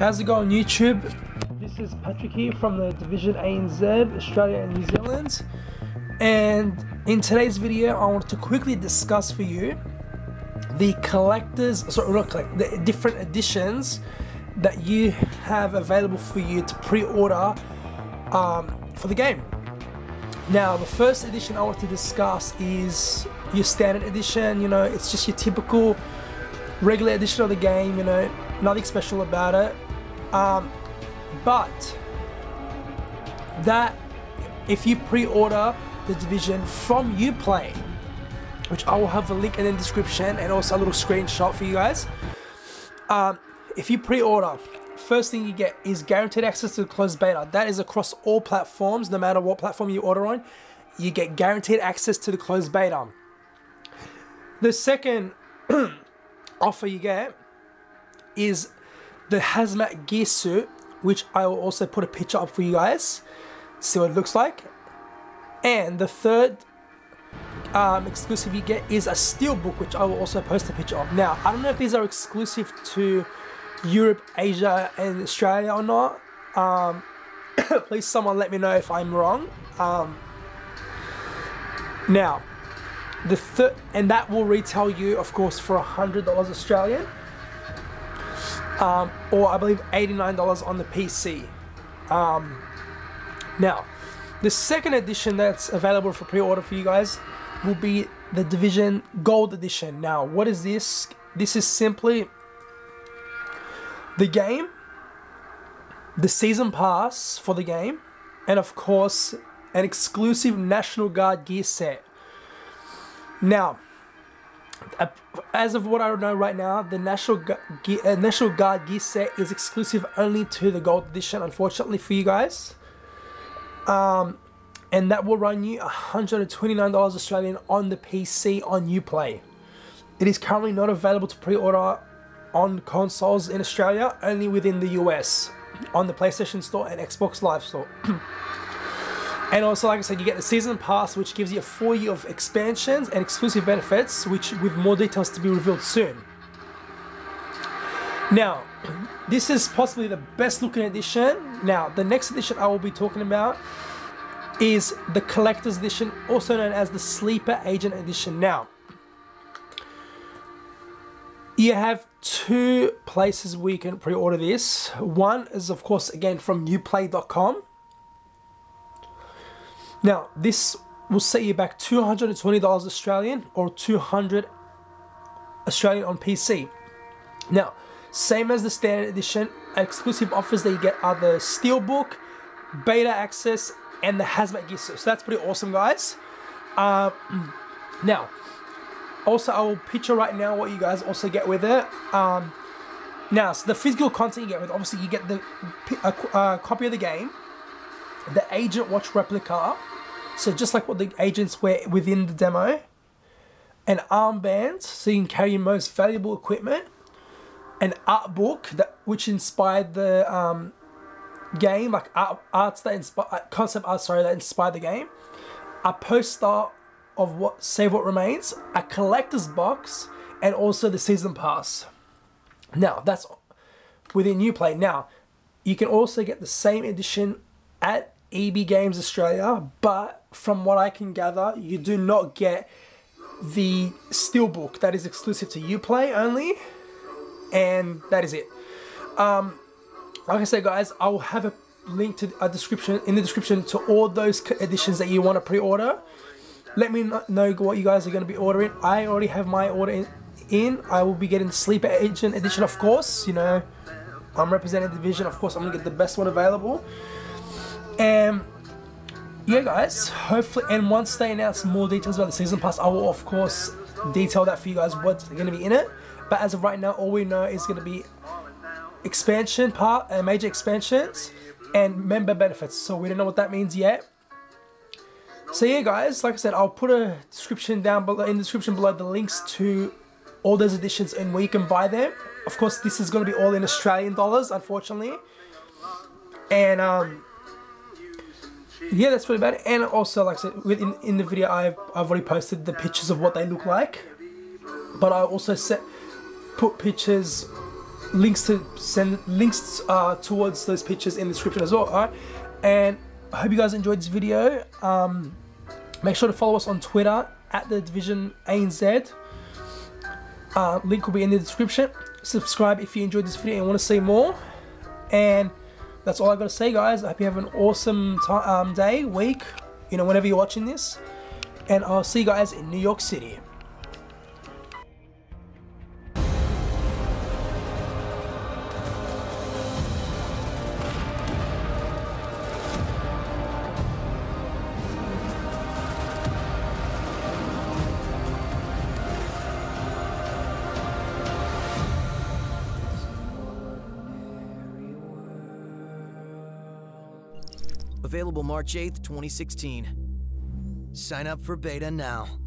How's it going, YouTube? This is Patrick here from the Division ANZ, Australia and New Zealand. And in today's video, I want to quickly discuss for you the the different editions that you have available for you to pre-order for the game. Now, the first edition I want to discuss is your standard edition. You know, it's just your typical regular edition of the game, you know, nothing special about it. But that, if you pre-order The Division from Uplay, which I will have a link in the description and also a little screenshot for you guys. If you pre-order, first thing you get is guaranteed access to the closed beta. That is across all platforms, no matter what platform you order on, you get guaranteed access to the closed beta. The second offer you get is the hazmat gear suit, which I will also put a picture up for you guys, see what it looks like. And the third exclusive you get is a steelbook, which I will also post a picture of. Now, I don't know if these are exclusive to Europe, Asia and Australia or not. Please someone let me know if I'm wrong. Now, the third, and that will retail you, of course, for $100 Australian, or I believe $89 on the PC. Now, the second edition that's available for pre-order for you guys will be the Division Gold Edition. Now, what is this? This is simply the game, the season pass for the game, and of course, an exclusive National Guard gear set. Now, as of what I know right now, the National Guard gear set is exclusive only to the Gold Edition, unfortunately for you guys. And that will run you $129 Australian on the PC on Uplay. It is currently not available to pre-order on consoles in Australia, only within the US, on the PlayStation Store and Xbox Live Store. And also, like I said, you get the Season Pass, which gives you a 4-year of expansions and exclusive benefits, which with more details to be revealed soon. Now, this is possibly the best looking edition. Now, the next edition I will be talking about is the Collector's Edition, also known as the Sleeper Agent Edition. Now, you have two places where you can pre-order this. One is, of course, again, from NewPlay.com. Now, this will set you back $220 Australian or $200 Australian on PC. Now, same as the standard edition, exclusive offers that you get are the steelbook, beta access, and the hazmat gear suit. So that's pretty awesome, guys. Now, also I will picture right now what you guys also get with it. Now, so the physical content you get with, obviously you get the copy of the game, the agent watch replica, so just like what the agents wear within the demo, an armband so you can carry your most valuable equipment, an art book that which inspired the game, like concept art, sorry, that inspired the game, a poster of what Save What Remains, a collector's box, and also the season pass. Now, that's within Uplay. Now, you can also get the same edition at EB Games Australia, but from what I can gather, you do not get the steelbook. That is exclusive to Uplay only. And that is it. Like I said, guys, I will have a link to a description in the description to all those editions that you want to pre-order. Let me know what you guys are going to be ordering. I already have my order in. I will be getting the Sleeper Agent Edition, of course. You know, I'm representing the Division, of course. I'm gonna get the best one available. And yeah, guys, hopefully, and once they announce more details about the season pass, I will of course detail that for you guys, what's going to be in it. But as of right now, all we know is going to be expansion part, major expansions, and member benefits. So we don't know what that means yet. So yeah, guys, like I said, I'll put a description down below, in the description below, the links to all those editions and where you can buy them. Of course, this is going to be all in Australian dollars, unfortunately. And yeah, that's really about it. And also, like I said, in the video, I've already posted the pictures of what they look like. But I also put pictures links to towards those pictures in the description as well. All right, and I hope you guys enjoyed this video. Make sure to follow us on Twitter at The Division ANZ. Link will be in the description. Subscribe if you enjoyed this video and want to see more. And that's all I got to say, guys. I hope you have an awesome day, week, you know, whenever you're watching this. And I'll see you guys in New York City. Available March 8th, 2016. Sign up for beta now.